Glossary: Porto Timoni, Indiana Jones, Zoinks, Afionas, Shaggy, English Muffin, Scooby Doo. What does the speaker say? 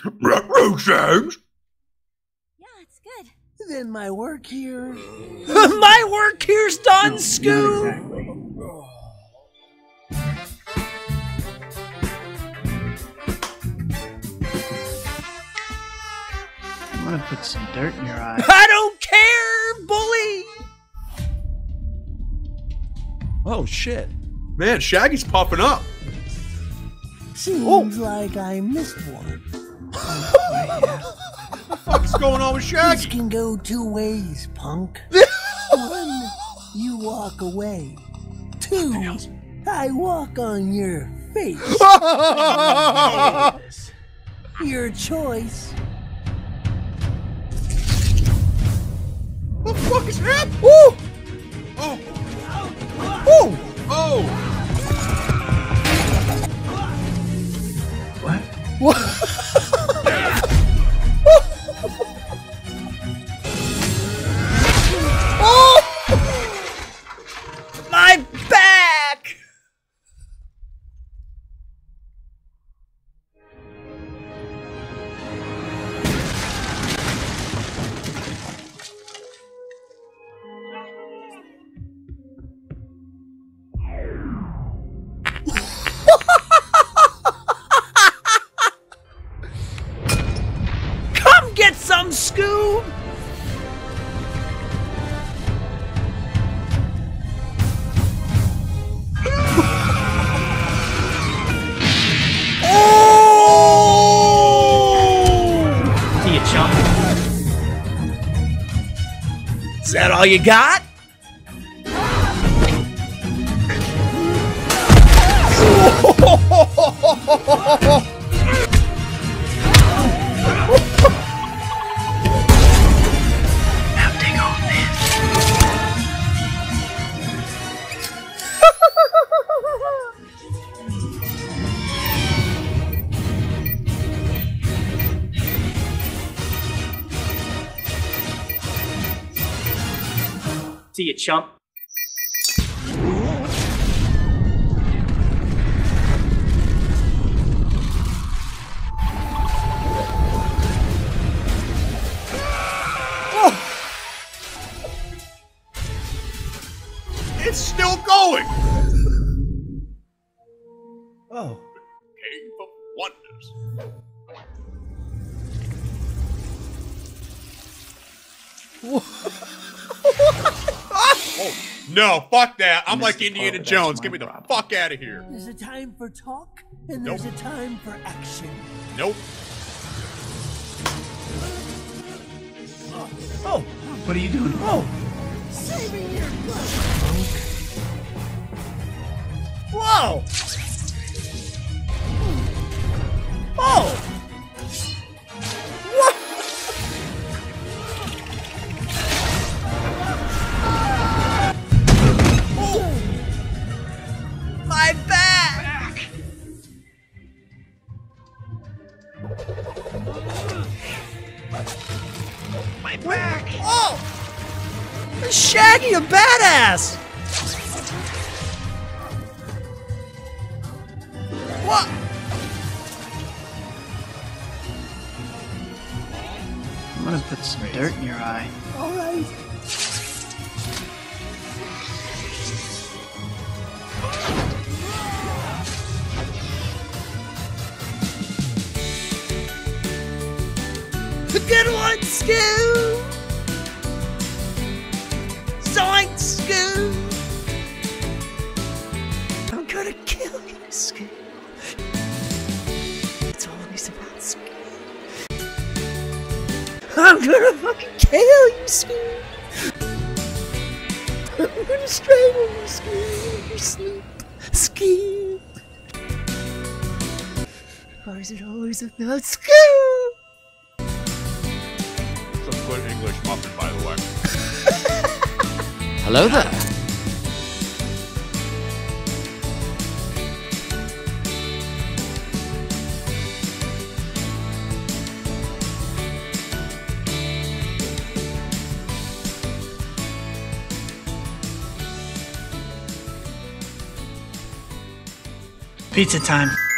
Zoinks? Yeah, it's good. Then my work here... My work here's done, Scoob! Exactly. I'm gonna put some dirt in your eye. I don't care, bully! Oh, shit. Man, Shaggy's popping up. Seems like I missed one. What the fuck is going on with Shaggy? This can go two ways, punk. One, you walk away. Two, I walk on your face. Your choice. What the fuck is happening? Oh! Oh! Oh! Oh! What? What? Scoob! Oh! See you, chump. Is that all you got? See you, chump. It's still going. Oh, game of wonders. What? Oh, no, fuck that. I'm like Indiana Jones. Get me the fuck out of here. There's a time for talk, and there's a time for action. Nope. Oh, what are you doing? Oh. Saving your blood. Whoa. Oh. My back! Oh! Shaggy, a badass! What? I'm gonna put some dirt in your eye. Alright. Good one, Scoob! Zoinks, Scoob! I'm gonna kill you, Scoob. It's always about Scoob. I'm gonna fucking kill you, Scoob! I'm gonna strangle you, Scoob, in your sleep. Scoob! Or is it always about Scoob? Good English muffin, by the way. Hello there. Pizza time.